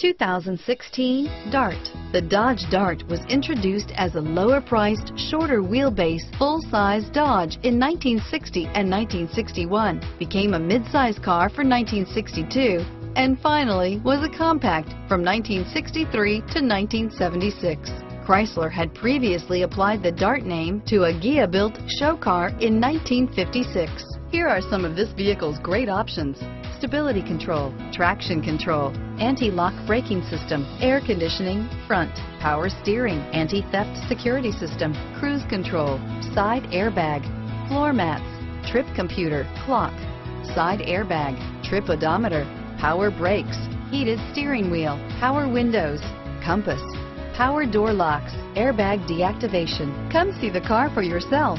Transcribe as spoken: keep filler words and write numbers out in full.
two thousand sixteen Dart. The Dodge Dart was introduced as a lower-priced, shorter wheelbase, full-size Dodge in nineteen sixty and nineteen sixty-one, became a mid-size car for nineteen sixty-two, and finally was a compact from nineteen sixty-three to nineteen seventy-six. Chrysler had previously applied the Dart name to a Ghia-built show car in nineteen fifty-six. Here are some of this vehicle's great options: stability control, traction control, anti-lock braking system, air conditioning, front, power steering, anti-theft security system, cruise control, side airbag, floor mats, trip computer, clock, side airbag, trip odometer, power brakes, heated steering wheel, power windows, compass, power door locks, airbag deactivation. Come see the car for yourself.